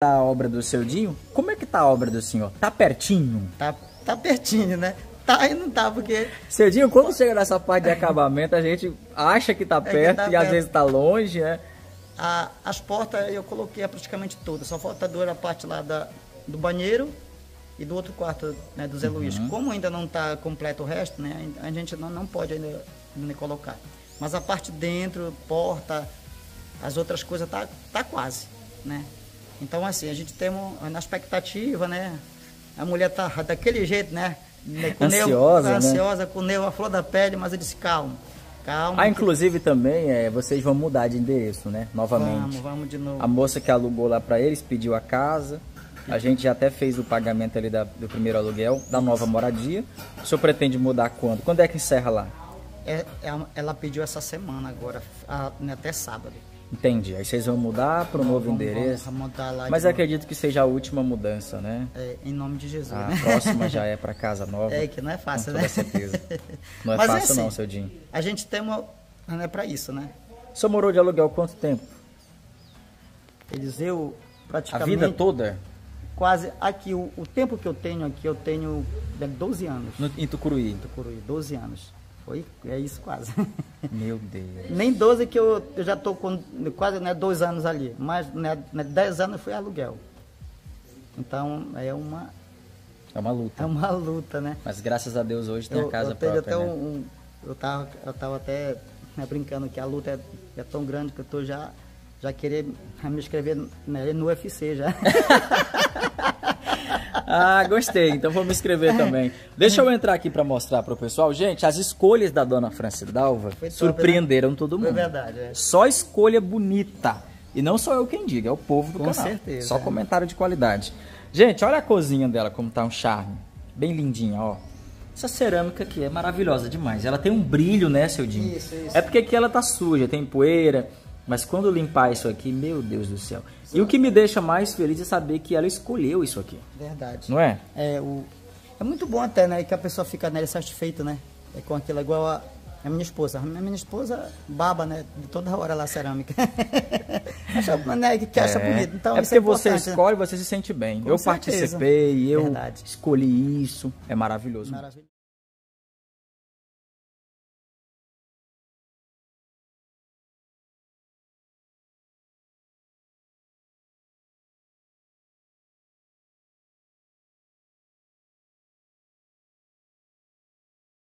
A obra do Seudinho, como é que tá a obra do senhor? Tá pertinho? Tá pertinho, né? Tá e não tá, porque... Seudinho, quando chega nessa parte de acabamento, a gente acha que tá perto e às vezes tá longe, né? As portas eu coloquei praticamente todas, só falta a parte lá do banheiro e do outro quarto, né, do Zé Luís. Como ainda não tá completo o resto, né? A gente não pode ainda colocar. Mas a parte dentro, porta, as outras coisas, tá quase, né? Então, assim, a gente tem na expectativa, né? A mulher tá daquele jeito, né? Ansiosa, com o neu a flor da pele, mas eu disse, calma, calma. Inclusive, também, vocês vão mudar de endereço, né? Novamente. Vamos de novo. A moça que alugou lá pra eles pediu a casa. A gente já até fez o pagamento ali do primeiro aluguel, da nova moradia. O senhor pretende mudar quando? Quando é que encerra lá? Ela pediu essa semana agora, até sábado. Entendi. Aí vocês vão mudar para um novo endereço. Vamos mudar lá. Mas acredito que seja a última mudança, né? Em nome de Jesus. A próxima já é para casa nova. Que não é fácil, né? Com toda certeza. Não é fácil assim, não, Seudinho. A gente tem uma... Não é para isso, né? O senhor morou de aluguel quanto tempo? Eliseu, praticamente... A vida toda? Quase. Aqui, o tempo que eu tenho aqui, eu tenho 12 anos. Em Tucuruí? Em Tucuruí, 12 anos. Foi? É isso quase. Meu Deus. Nem 12 que eu já estou com quase 2 anos ali, mas 10 anos foi aluguel. Então é uma luta. É uma luta, né? Mas graças a Deus hoje tem a casa própria. Até né? Eu tava até brincando que a luta é tão grande que eu tô já querendo me inscrever no UFC já. Gostei, então vou me inscrever também. Deixa eu entrar aqui para mostrar para o pessoal. Gente, as escolhas da dona Francis Dalva surpreenderam todo mundo. É verdade, é. Só escolha bonita. E não sou eu quem diga, é o povo do canal. Com certeza. Só comentário de qualidade. Gente, olha a cozinha dela como tá um charme. Bem lindinha, ó. Essa cerâmica aqui é maravilhosa demais. Ela tem um brilho, né, Seudinho? Isso. É porque aqui ela tá suja, tem poeira. Mas quando limpar isso aqui, meu Deus do céu. E o que me deixa mais feliz é saber que ela escolheu isso aqui. Verdade. Não é? É muito bom até, né? Que a pessoa fica satisfeita, né? Com aquilo, igual a minha esposa. A minha esposa baba, né? Toda hora lá a cerâmica. Que acha bonito. Então, é porque você escolhe, você se sente bem. Com certeza. Participei, eu escolhi isso. É maravilhoso.